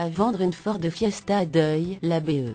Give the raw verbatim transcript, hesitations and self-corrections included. à vendre une Ford Fiesta à Deuil la Barre.